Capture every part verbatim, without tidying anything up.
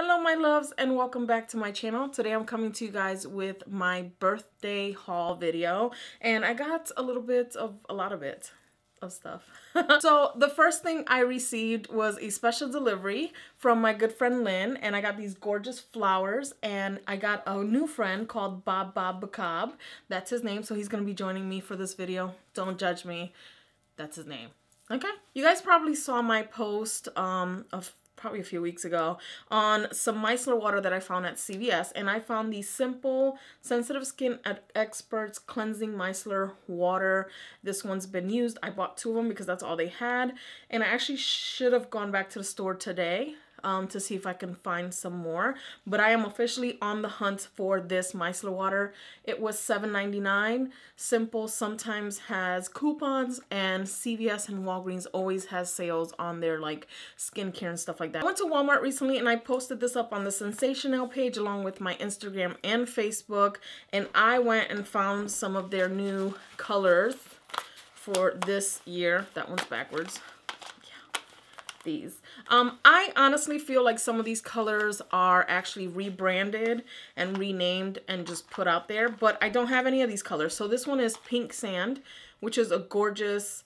Hello my loves and welcome back to my channel. Today I'm coming to you guys with my birthday haul video and I got a little bit of a lot of it of stuff. So the first thing I received was a special delivery from my good friend Lynn, and I got these gorgeous flowers, and I got a new friend called Bob Bob Bacob. That's his name, so he's gonna be joining me for this video. Don't judge me, that's his name. Okay, you guys probably saw my post um, of probably a few weeks ago on some micellar water that I found at C V S, and I found the Simple Sensitive Skin Experts Cleansing Micellar Water. This one's been used. I bought two of them because that's all they had, and I actually should have gone back to the store today um, to see if I can find some more, but I am officially on the hunt for this micellar water. It was seven ninety-nine. Simple sometimes has coupons, and C V S and Walgreens always has sales on their like skincare and stuff like that. I went to Walmart recently and I posted this up on the Sensational page along with my Instagram and Facebook, and I went and found some of their new colors for this year. That one's backwards. These. Um, I honestly feel like some of these colors are actually rebranded and renamed and just put out there, but I don't have any of these colors. So this one is Pink Sand, which is a gorgeous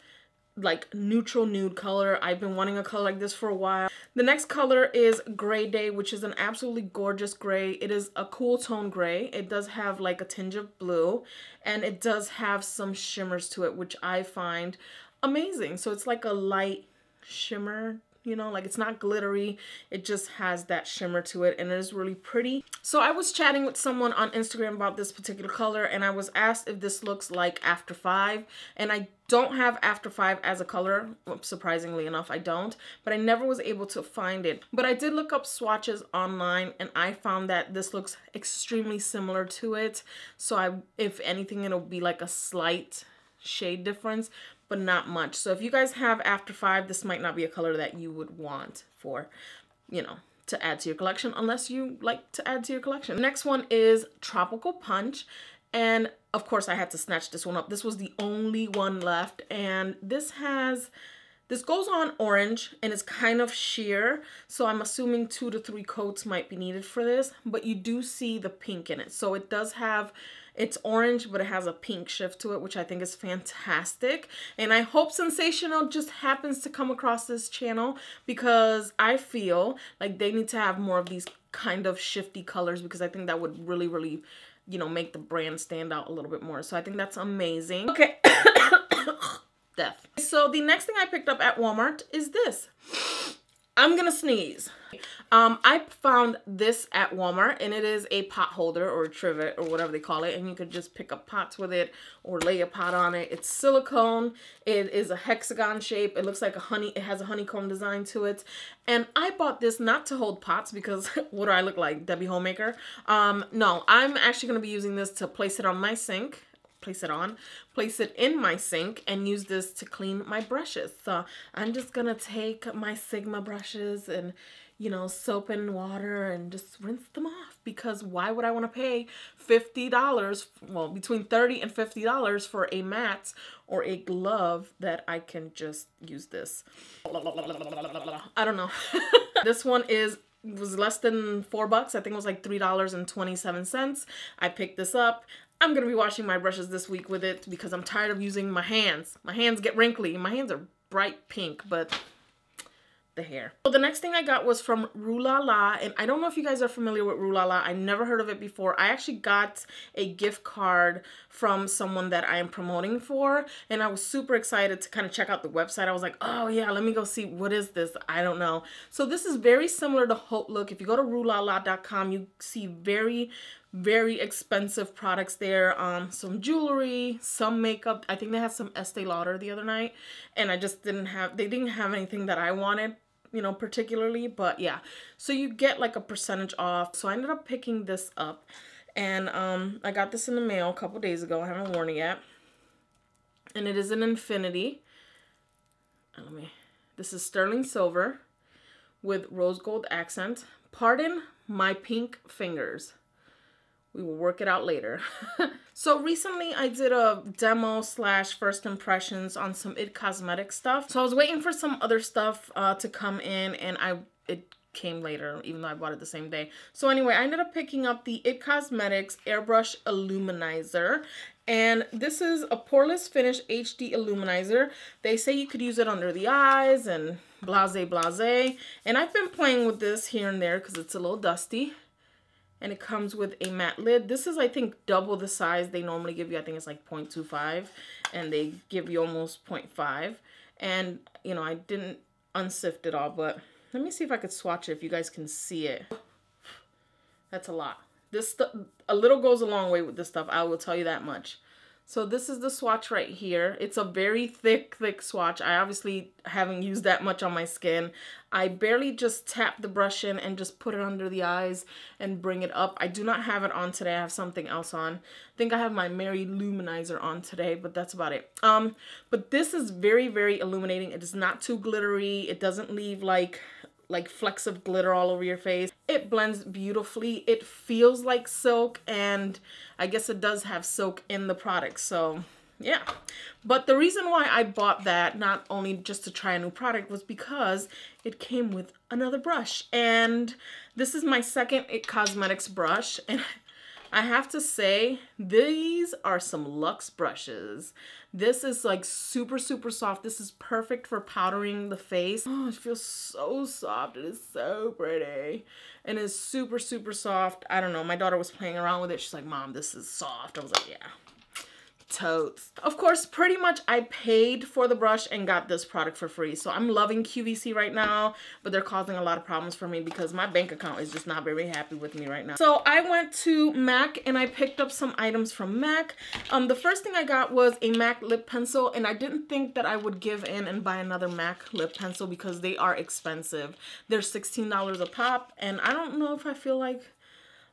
like neutral nude color. I've been wanting a color like this for a while. The next color is Gray Day, which is an absolutely gorgeous gray. It is a cool tone gray. It does have like a tinge of blue, and it does have some shimmers to it, which I find amazing. So it's like a light shimmer, you know, like it's not glittery, it just has that shimmer to it, and it is really pretty. So I was chatting with someone on Instagram about this particular color, and I was asked if this looks like After Five, and I don't have After Five as a color. Surprisingly enough, I don't, but I never was able to find it. But I did look up swatches online, and I found that this looks extremely similar to it. So I, if anything, it'll be like a slight shade difference, but not much. So if you guys have After Five, this might not be a color that you would want for, you know, to add to your collection, unless you like to add to your collection. Next one is Tropical Punch, and of course I had to snatch this one up. This was the only one left, and this has, this goes on orange, and it's kind of sheer, so I'm assuming two to three coats might be needed for this, but you do see the pink in it. So it does have, it's orange, but it has a pink shift to it, which I think is fantastic. And I hope Sensational just happens to come across this channel, because I feel like they need to have more of these kind of shifty colors, because I think that would really, really, you know, make the brand stand out a little bit more. So I think that's amazing. Okay. Death. So the next thing I picked up at Walmart is this. I'm gonna sneeze. Um, I found this at Walmart, and it is a pot holder or a trivet or whatever they call it, and you could just pick up pots with it or lay a pot on it. It's silicone. It is a hexagon shape. It looks like a honey. It has a honeycomb design to it, and I bought this not to hold pots, because what do I look like, Debbie Homemaker? Um, no, I'm actually gonna be using this to place it on my sink. Place it on, place it in my sink, and use this to clean my brushes. So I'm just gonna take my Sigma brushes and, you know, soap and water and just rinse them off, because why would I wanna pay fifty dollars, well, between thirty dollars and fifty dollars for a mat or a glove that I can just use this. I don't know. This one is, was less than four bucks. I think it was like three dollars and twenty-seven cents. I picked this up. I'm gonna be washing my brushes this week with it, because I'm tired of using my hands. My hands get wrinkly. My hands are bright pink, but the hair. So the next thing I got was from RueLaLa, and I don't know if you guys are familiar with RueLaLa. I never heard of it before. I actually got a gift card from someone that I am promoting for, and I was super excited to kind of check out the website. I was like, oh yeah, let me go see, what is this? I don't know. So this is very similar to Hope Look. If you go to Rue La La dot com, you see very very expensive products there, um some jewelry, some makeup. I think they had some Estee Lauder the other night, and I just didn't have, they didn't have anything that I wanted, you know, particularly, but yeah. So you get like a percentage off, so I ended up picking this up, and um I got this in the mail a couple days ago. I haven't worn it yet, and it is an infinity, let me, this is sterling silver with rose gold accent. Pardon my pink fingers, we will work it out later. So recently I did a demo slash first impressions on some I T Cosmetics stuff. So I was waiting for some other stuff uh, to come in, and I it came later, even though I bought it the same day. So anyway, I ended up picking up the I T Cosmetics Airbrush Illuminizer. And this is a poreless finish H D Illuminizer. They say you could use it under the eyes and blase blase. And I've been playing with this here and there because it's a little dusty. And it comes with a matte lid. This is, I think, double the size they normally give you. I think it's like point two five. And they give you almost point five. And, you know, I didn't unsift it all. But let me see if I could swatch it if you guys can see it. That's a lot. This a little goes a long way with this stuff. I will tell you that much. So this is the swatch right here. It's a very thick, thick swatch. I obviously haven't used that much on my skin. I barely just tap the brush in and just put it under the eyes and bring it up. I do not have it on today. I have something else on. I think I have my Mary Luminizer on today, but that's about it. Um, but this is very, very illuminating. It is not too glittery. It doesn't leave like... like flecks of glitter all over your face. It blends beautifully. It feels like silk, and I guess it does have silk in the product, so yeah. But the reason why I bought that, not only just to try a new product, was because it came with another brush. And this is my second I T Cosmetics brush, and I have to say, these are some luxe brushes. This is like super, super soft. This is perfect for powdering the face. Oh, it feels so soft. It is so pretty. And it's super, super soft. I don't know. My daughter was playing around with it. She's like, Mom, this is soft. I was like, yeah. Totes. Of course, pretty much I paid for the brush and got this product for free. So I'm loving Q V C right now, but they're causing a lot of problems for me because my bank account is just not very happy with me right now. So I went to MAC and I picked up some items from MAC. Um, the first thing I got was a MAC lip pencil, and I didn't think that I would give in and buy another MAC lip pencil because they are expensive. They're sixteen dollars a pop, and I don't know if I feel like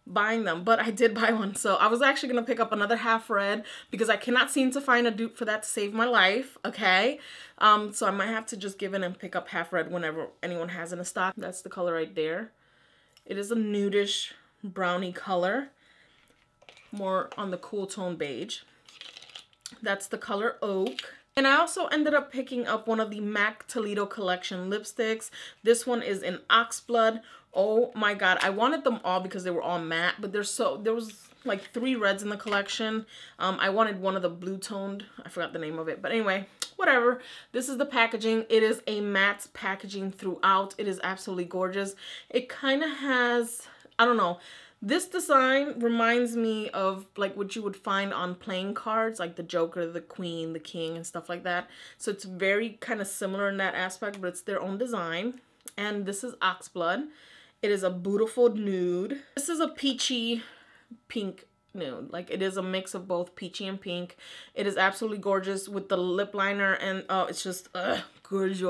buying them, but I did buy one. So I was actually gonna pick up another half red because I cannot seem to find a dupe for that to save my life, okay? Um, so I might have to just give in and pick up half red whenever anyone has in a stock. That's the color right there. It is a nudish brownie color, more on the cool tone beige. That's the color Oak. And I also ended up picking up one of the MAC Toledo Collection lipsticks. This one is in Oxblood. Oh my God, I wanted them all because they were all matte, but there's so there was like three reds in the collection. Um, I wanted one of the blue toned, I forgot the name of it, but anyway, whatever. This is the packaging. It is a matte packaging throughout. It is absolutely gorgeous. It kind of has, I don't know, this design reminds me of like what you would find on playing cards, like the Joker, the Queen, the King, and stuff like that. So it's very kind of similar in that aspect, but it's their own design. And this is Oxblood. It is a beautiful nude. This is a peachy pink nude. Like, it is a mix of both peachy and pink. It is absolutely gorgeous with the lip liner, and oh, it's just ugh, gorgeous.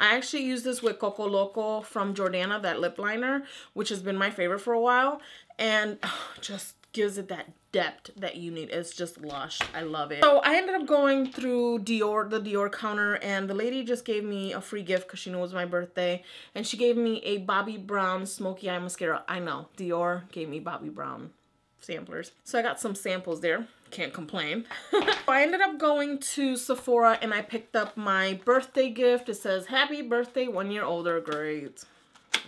I actually used this with Coco Loco from Jordana, that lip liner, which has been my favorite for a while, and oh, just gives it that depth that you need. It's just lush. I love it. So I ended up going through Dior, the Dior counter, and the lady just gave me a free gift because she knew it was my birthday, and she gave me a Bobbi Brown Smoky Eye Mascara. I know, Dior gave me Bobbi Brown samplers. So I got some samples there. Can't complain. I ended up going to Sephora, and I picked up my birthday gift. It says, happy birthday, one year older. Great.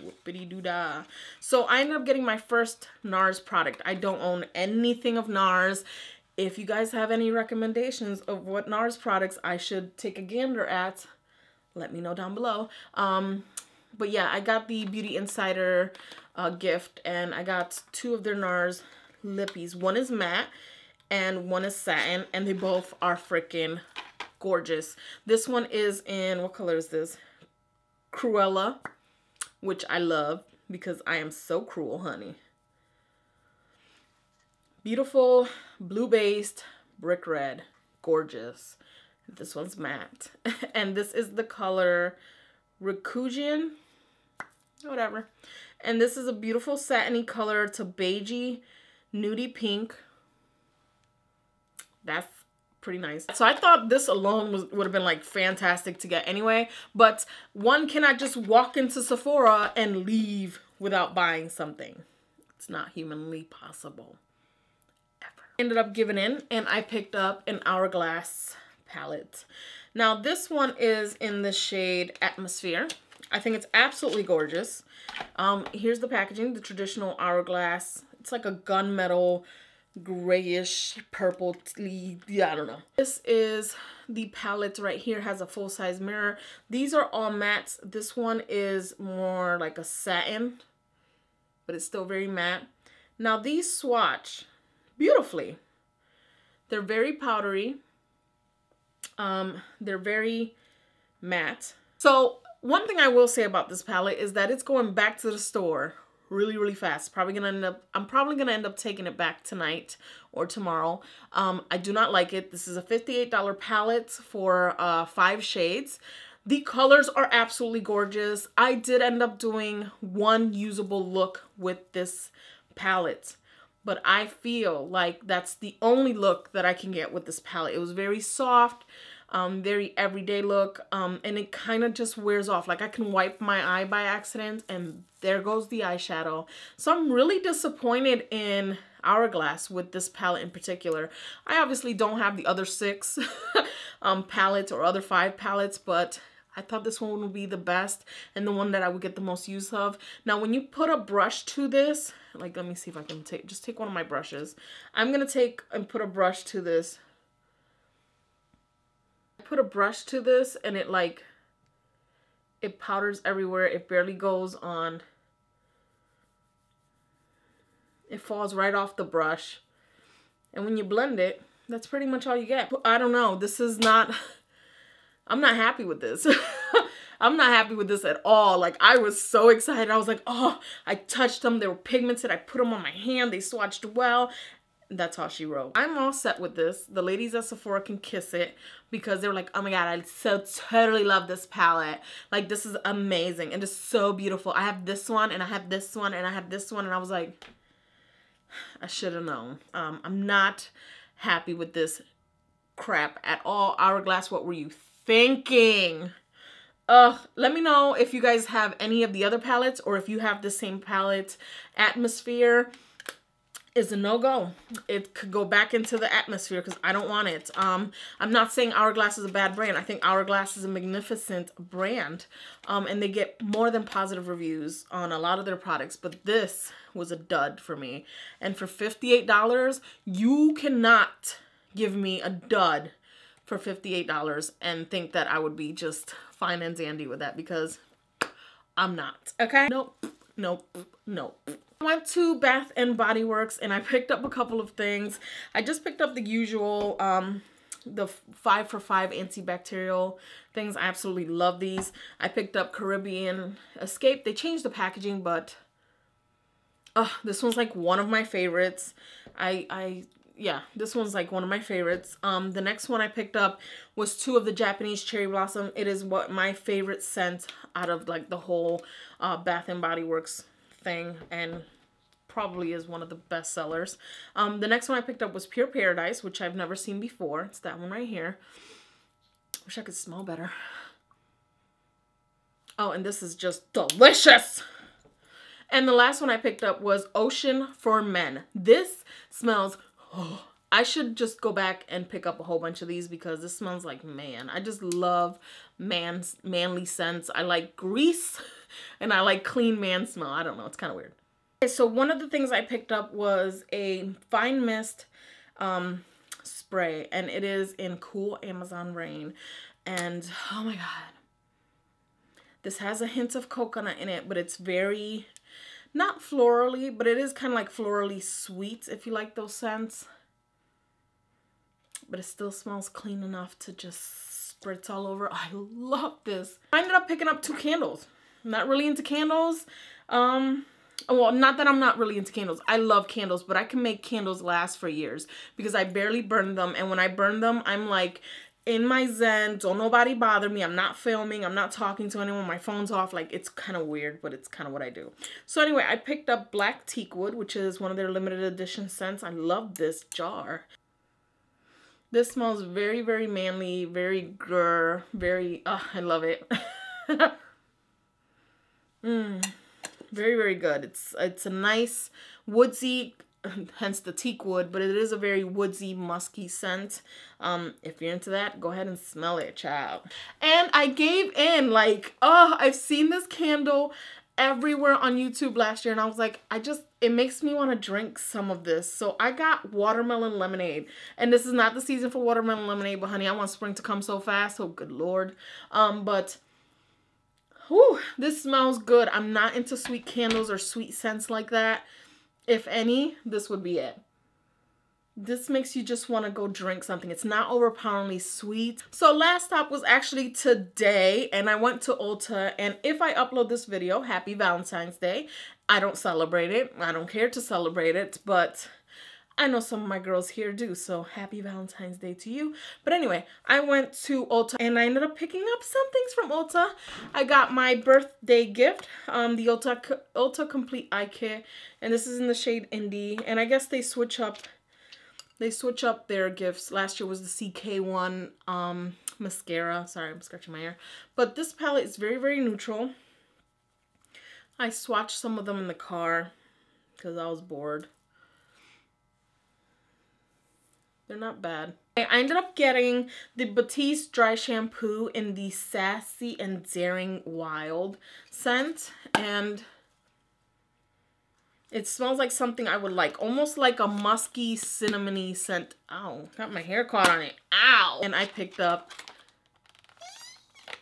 Whoopity-doo-dah. So I ended up getting my first NARS product. I don't own anything of NARS. If you guys have any recommendations of what NARS products I should take a gander at, let me know down below. Um, but yeah, I got the Beauty Insider uh, gift, and I got two of their NARS lippies. One is matte and one is satin, and they both are freaking gorgeous. This one is in, what color is this? Cruella, which I love because I am so cruel, honey. Beautiful, blue-based, brick red. Gorgeous. This one's matte. And this is the color Rakujian, whatever. And this is a beautiful satiny color to beigey, nudie pink. That's pretty nice. So I thought this alone was, would have been like fantastic to get anyway, but one cannot just walk into Sephora and leave without buying something. It's not humanly possible. Ever. Ended up giving in, and I picked up an Hourglass palette. Now this one is in the shade Atmosphere. I think it's absolutely gorgeous. Um, here's the packaging, the traditional hourglass. It's like a gunmetal, grayish, purple, yeah, I don't know. This is the palette right here, has a full-size mirror. These are all mattes. This one is more like a satin, but it's still very matte. Now these swatch beautifully. They're very powdery. Um, they're very matte. So one thing I will say about this palette is that it's going back to the store really, really fast. Probably gonna end up, I'm probably gonna end up taking it back tonight or tomorrow. Um, I do not like it. This is a fifty-eight dollar palette for uh, five shades. The colors are absolutely gorgeous. I did end up doing one usable look with this palette, but I feel like that's the only look that I can get with this palette. It was very soft, um, very everyday look, um, and it kind of just wears off. Like I can wipe my eye by accident and there goes the eyeshadow. So I'm really disappointed in Hourglass with this palette in particular. I obviously don't have the other six um, palettes or other five palettes, but I thought this one would be the best and the one that I would get the most use of. Now, when you put a brush to this, like, let me see if I can take, just take one of my brushes. I'm going to take and put a brush to this. I put a brush to this and it like, it powders everywhere. It barely goes on. It falls right off the brush. And when you blend it, that's pretty much all you get. I don't know. This is not... I'm not happy with this. I'm not happy with this at all. Like, I was so excited. I was like, oh, I touched them. They were pigmented. I put them on my hand. They swatched well. That's how she wrote. I'm all set with this. The ladies at Sephora can kiss it because they were like, oh my God, I so totally love this palette. Like, this is amazing and just so beautiful. I have this one and I have this one and I have this one. And I was like, I should have known. Um, I'm not happy with this crap at all. Hourglass, what were you thinking? Thinking. Uh, let me know if you guys have any of the other palettes or if you have the same palette. Atmosphere is a no-go. It could go back into the atmosphere because I don't want it. Um, I'm not saying Hourglass is a bad brand. I think Hourglass is a magnificent brand. Um, and they get more than positive reviews on a lot of their products. But this was a dud for me. And for fifty-eight dollars, you cannot give me a dud for fifty-eight dollars and think that I would be just fine and dandy with that, because I'm not, okay? Nope, nope, nope. I went to Bath and Body Works and I picked up a couple of things. I just picked up the usual, um, the five for five antibacterial things. I absolutely love these. I picked up Caribbean Escape. They changed the packaging, but uh, this one's like one of my favorites. I, I, Yeah, this one's like one of my favorites. Um, the next one I picked up was two of the Japanese Cherry Blossom. It is what my favorite scent out of like the whole uh, Bath and Body Works thing, and probably is one of the best sellers. Um, the next one I picked up was Pure Paradise, which I've never seen before. It's that one right here. Wish I could smell better. Oh, and this is just delicious. And the last one I picked up was Ocean for Men. This smells oh, I should just go back and pick up a whole bunch of these because this smells like man. I just love man's manly scents. I like grease and I like clean man smell. I don't know. It's kind of weird. Okay, so one of the things I picked up was a fine mist um, spray, and it is in Cool Amazon Rain. And oh my God, this has a hint of coconut in it, but it's very... not florally, but it is kind of like florally sweet if you like those scents. But it still smells clean enough to just spritz all over. I love this. I ended up picking up two candles. I'm not really into candles. Um, well, not that I'm not really into candles. I love candles, but I can make candles last for years because I barely burn them. And when I burn them, I'm like... in my zen, don't nobody bother me. I'm not filming, I'm not talking to anyone, my phone's off. Like, it's kind of weird, but it's kind of what I do. So anyway, I picked up Black Teakwood, which is one of their limited edition scents. I love this jar. This smells very, very manly, very grr, very, uh, I love it. Mmm, very, very good. It's, it's a nice woodsy hence the teak wood, but it is a very woodsy, musky scent. Um, if you're into that, go ahead and smell it, child. And I gave in, like, oh, I've seen this candle everywhere on YouTube last year, and I was like, I just, it makes me want to drink some of this. So I got watermelon lemonade, and this is not the season for watermelon lemonade, but honey, I want spring to come so fast, so good Lord. Um, but whew, this smells good. I'm not into sweet candles or sweet scents like that. If any, this would be it. This makes you just want to go drink something. It's not overpoweringly sweet. So last stop was actually today, and I went to Ulta, and if I upload this video, happy Valentine's Day. I don't celebrate it. I don't care to celebrate it, but I know some of my girls here do, so happy Valentine's Day to you. But anyway, I went to Ulta, and I ended up picking up some things from Ulta. I got my birthday gift, um, the Ulta, Ulta Complete Eye Kit, and this is in the shade Indie, and I guess they switch up They switch up their gifts. Last year was the C K one um, mascara. Sorry, I'm scratching my hair. But this palette is very, very neutral. I swatched some of them in the car because I was bored. They're not bad. I ended up getting the Batiste Dry Shampoo in the Sassy and Daring Wild scent. And it smells like something I would like, almost like a musky, cinnamony scent. Ow, got my hair caught on it. Ow! And I picked up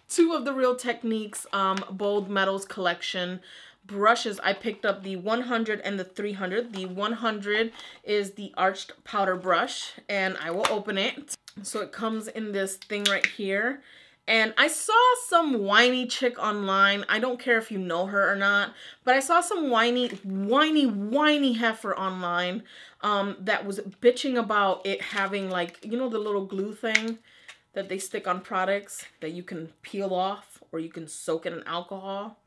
two of the Real Techniques um, Bold Metals Collection brushes. I picked up the one hundred and the three hundred. The one hundred is the Arched Powder Brush, and I will open it. So it comes in this thing right here. And I saw some whiny chick online. I don't care if you know her or not, but I saw some whiny, whiny, whiny heifer online um, that was bitching about it having, like, you know, the little glue thing that they stick on products that you can peel off or you can soak it in alcohol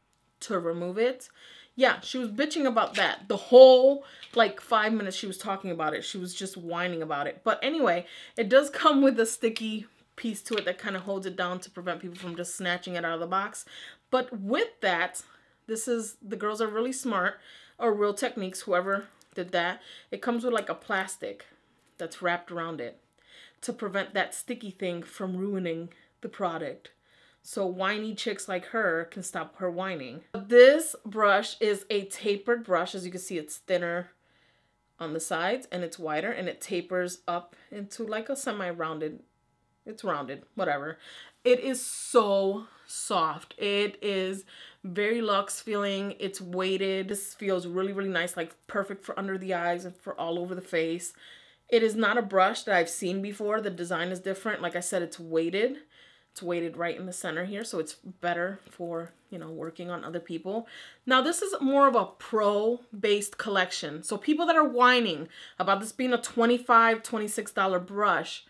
to remove it. Yeah, she was bitching about that. The whole, like, five minutes she was talking about it. She was just whining about it. But anyway, it does come with a sticky piece to it that kind of holds it down to prevent people from just snatching it out of the box. But with that, this is, the girls are really smart, or Real Techniques, whoever did that. It comes with like a plastic that's wrapped around it to prevent that sticky thing from ruining the product. So whiny chicks like her can stop her whining. This brush is a tapered brush. As you can see, it's thinner on the sides and it's wider, and it tapers up into like a semi-rounded. It's rounded, whatever. It is so soft. It is very luxe feeling. It's weighted. This feels really, really nice, like perfect for under the eyes and for all over the face. It is not a brush that I've seen before. The design is different. Like I said, it's weighted. It's weighted right in the center here, so it's better for, you know, working on other people. Now, this is more of a pro-based collection. So people that are whining about this being a twenty-five, twenty-six dollar brush,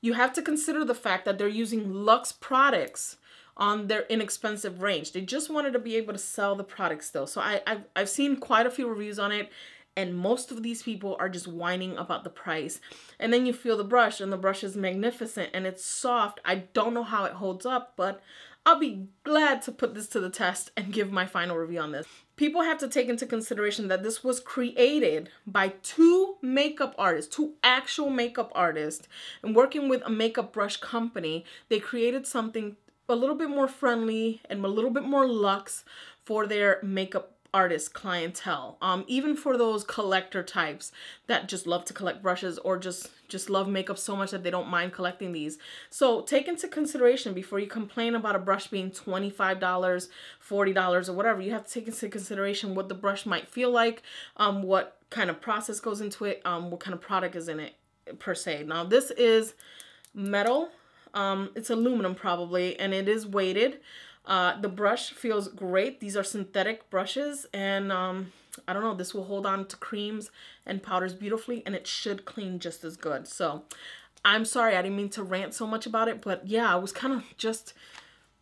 you have to consider the fact that they're using luxe products on their inexpensive range. They just wanted to be able to sell the product still. So I, I've, I've seen quite a few reviews on it, and most of these people are just whining about the price. And then you feel the brush, and the brush is magnificent, and it's soft. I don't know how it holds up, but I'll be glad to put this to the test and give my final review on this. People have to take into consideration that this was created by two makeup artists, two actual makeup artists, and working with a makeup brush company, they created something a little bit more friendly and a little bit more luxe for their makeup artist clientele, um, even for those collector types that just love to collect brushes or just, just love makeup so much that they don't mind collecting these. So take into consideration before you complain about a brush being twenty-five dollars, forty dollars or whatever. You have to take into consideration what the brush might feel like, um, what kind of process goes into it, um, what kind of product is in it per se. Now this is metal, um, it's aluminum probably, and it is weighted. Uh, the brush feels great. These are synthetic brushes, and um, I don't know, this will hold on to creams and powders beautifully, and it should clean just as good. So I'm sorry, I didn't mean to rant so much about it, but yeah, I was kind of just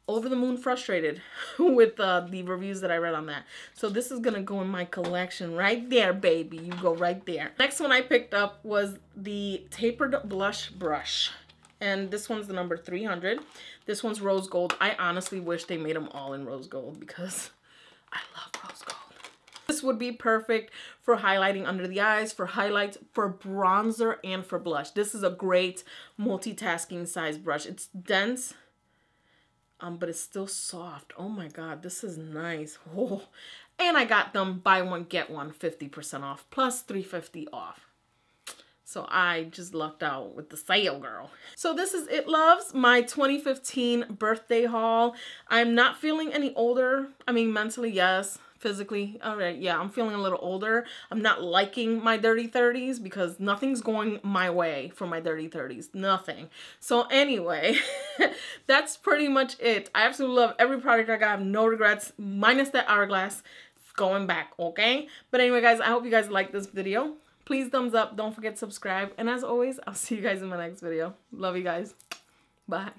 over the moon frustrated with uh, the reviews that I read on that. So this is going to go in my collection right there, baby. You go right there. Next one I picked up was the Tapered Blush Brush. And this one's the number three hundred. This one's rose gold. I honestly wish they made them all in rose gold because I love rose gold. This would be perfect for highlighting under the eyes, for highlights, for bronzer, and for blush. This is a great multitasking size brush. It's dense, um, but it's still soft. Oh my God, this is nice. Oh. And I got them buy one, get one, fifty percent off, plus three fifty off. So I just lucked out with the sale, girl. So this is it, loves, my twenty fifteen birthday haul. I'm not feeling any older. I mean, mentally, yes. Physically, all right, yeah, I'm feeling a little older. I'm not liking my dirty thirties because nothing's going my way for my dirty thirties, nothing. So anyway, that's pretty much it. I absolutely love every product I got. I have no regrets, minus that Hourglass. It's going back, okay? But anyway, guys, I hope you guys liked this video. Please thumbs up, don't forget to subscribe, and as always, I'll see you guys in my next video. Love you guys. Bye.